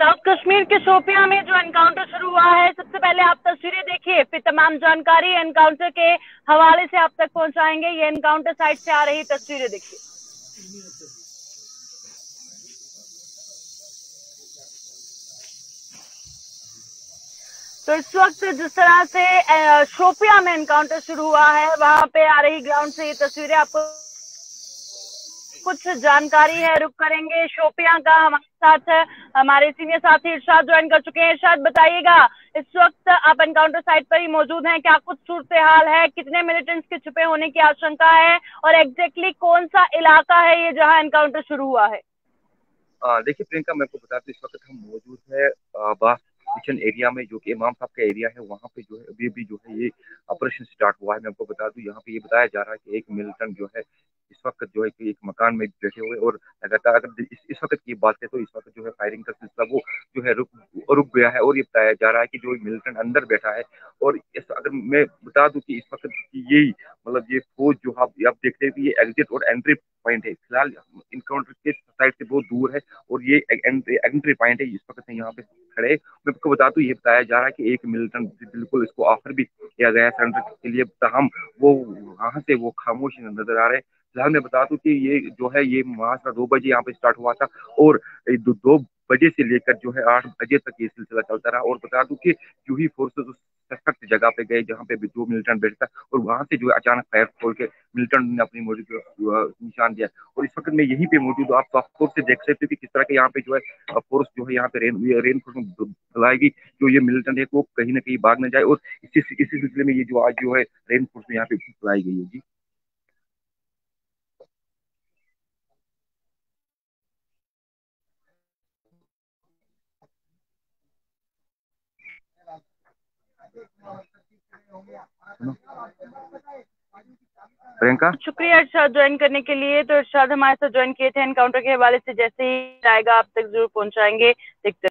South Kashmir के शोपियां में जो एनकाउंटर शुरू हुआ है, सबसे पहले आप तस्वीरें देखिए, फिर तमाम जानकारी एनकाउंटर के हवाले से आप तक पहुंचाएंगे। ये एनकाउंटर साइट से आ रही तस्वीरें देखिए। तो इस वक्त जिस तरह से शोपियां में एनकाउंटर शुरू हुआ है, वहां पे आ रही ग्राउंड से ये तस्वीरें, आपको कुछ जानकारी है। रुक करेंगे शोपियां का, हमारे साथ हमारे सीनियर साथी इरशाद ज्वाइन कर चुके हैं। इरशाद, बताइएगा इस वक्त आप एनकाउंटर साइट पर ही मौजूद हैं, क्या कुछ सूरत हाल है, कितने मिलिटेंट्स के छुपे होने की आशंका है और एग्जैक्टली कौन सा इलाका है ये जहां एनकाउंटर शुरू हुआ है? देखिए प्रियंका, मैं आपको बताती हूँ, इस वक्त हम मौजूद है बास किचन एरिया में, जो कि इमाम साहब का एरिया है। वहाँ पे जो है अभी अभी जो है ये ऑपरेशन स्टार्ट हुआ है। मैं आपको बता दूं, यहाँ पे ये बताया जा रहा है कि एक मिलिटेंट जो है इस वक्त जो है कि एक मकान में बैठे हुए, और लगातार अगर इस वक्त की बात है तो इस वक्त जो है फायरिंग का सिलसिला वो जो है रुक गया है, और ये बताया जा रहा है कि जो मिलिटेंट अंदर बैठा है। और अगर मैं बता दूं कि इस वक्त यही मतलब ये फौज जो आप देख रहे हैं कि ये एग्जिट और एंट्री पॉइंट है, फिलहाल इनकाउंटर के साइड से बहुत दूर है और ये एंट्री पॉइंट है। इस वक्त यहाँ पे खड़े, मैं आपको बता दूं, ये बताया जा रहा है कि एक मिलिटेंट बिल्कुल इसको ऑफर भी किया गया है सरेंडर के लिए, तहम वो वहाँ से वो खामोश नजर आ रहे हैं। फिलहाल मैं बता दूं कि ये जो है ये मुहासरा 2 बजे यहाँ पे स्टार्ट हुआ था और 2 बजे से लेकर जो है 8 बजे तक ये सिलसिला चलता रहा। और बता दूं कि जो ही फोर्सेज उस सशक्त जगह पे गए जहाँ पे जो मिलिटेंट बैठता, और वहाँ से जो है अचानक फायर खोल के मिलिटेंट ने अपनी मौजूद निशान दिया। और इस वक्त मैं यहीं पे मौजूद हूँ, आप साफ तौर से देख सकते हो कि किस तरह के यहाँ पे जो है फोर्स जो है यहाँ पे रेनफोर्समेंट बुलाएगी, जो ये मिलिटेंट है वो कहीं ना कहीं भाग न जाए, और इसी सिलसिले में ये जो आज जो है रेनफोर्समेंट यहाँ पे बुलाई गई है। जी प्रियंका, शुक्रिया इरशाद ज्वाइन करने के लिए। तो इरशाद हमारे साथ ज्वाइन किए थे, एनकाउंटर के हवाले से जैसे ही आएगा आप तक जरूर पहुंचाएंगे। देखते